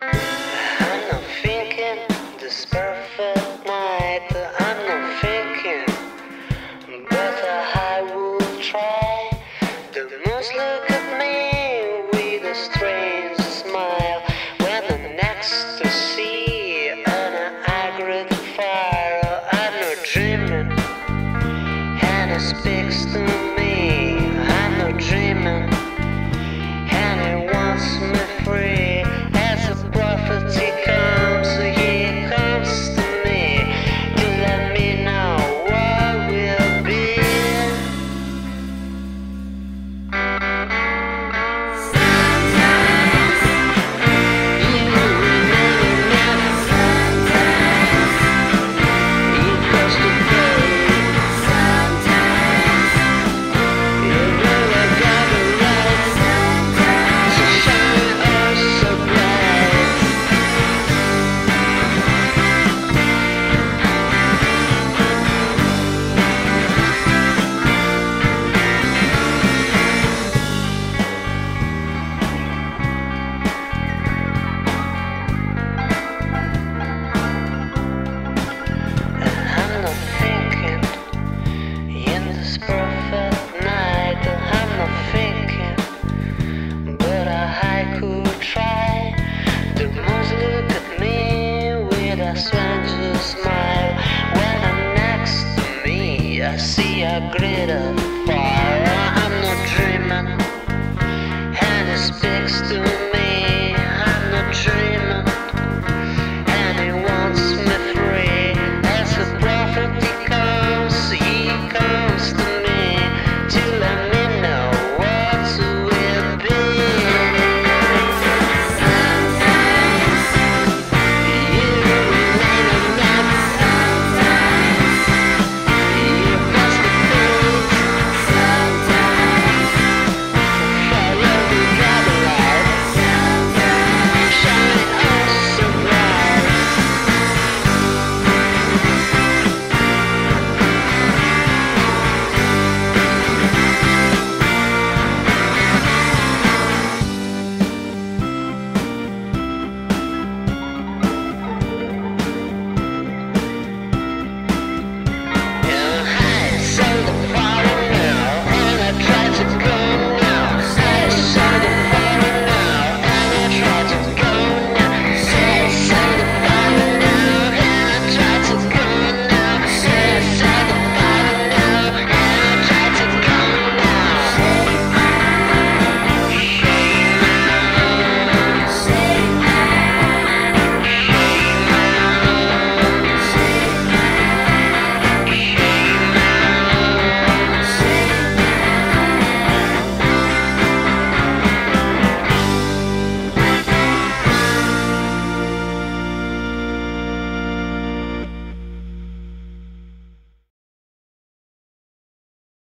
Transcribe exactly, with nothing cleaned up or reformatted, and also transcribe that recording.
I'm not thinking this perfect night. I'm not thinking, but I will try. The moons look at me with a strange smile when I'm next to sea on an agrid fire. I'm not dreaming, Hannah speaks to me. I'm not dreaming, Hannah wants me free. Smile when I'm next to me. I see a glitter.